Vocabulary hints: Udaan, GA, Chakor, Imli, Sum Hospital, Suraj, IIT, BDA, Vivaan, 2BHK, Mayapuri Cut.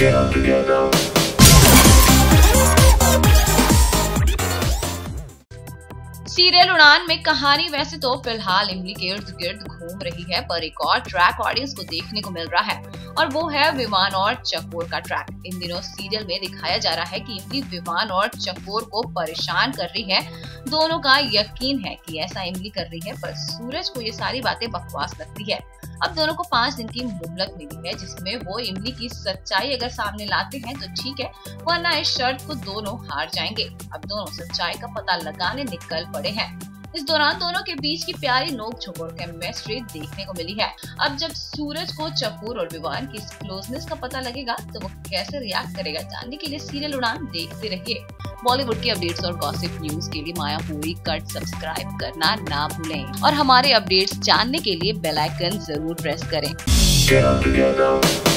share together. Serial उड़ान में कहानी वैसे तो फिलहाल इमली के इर्द गिर्द घूम रही है, पर एक और ट्रैक ऑडियंस को देखने को मिल रहा है और वो है विवान और चकोर का ट्रैक। इन दिनों सीरियल में दिखाया जा रहा है कि इमली विवान और चकोर को परेशान कर रही है। दोनों का यकीन है कि ऐसा इमली कर रही है, पर सूरज को ये सारी बातें बकवास लगती है। अब दोनों को 5 दिन की मोहलत मिली है जिसमें वो इमली की सच्चाई अगर सामने लाते हैं तो ठीक है, वरना इस शर्त को दोनों हार जाएंगे। अब दोनों सच्चाई का पता लगाने निकल पड़े हैं। इस दौरान दोनों के बीच की प्यारी नोक झोंक और केमिस्ट्री देखने को मिली है। अब जब सूरज को चकोर और विवान की इस क्लोजनेस का पता लगेगा तो वो कैसे रिएक्ट करेगा, जानने के लिए सीरियल उड़ान देखते रहिए। बॉलीवुड के अपडेट्स और गॉसिप न्यूज के लिए मायापुरी कट सब्सक्राइब करना ना भूलें और हमारे अपडेट्स जानने के लिए बेल आइकन जरूर प्रेस करें।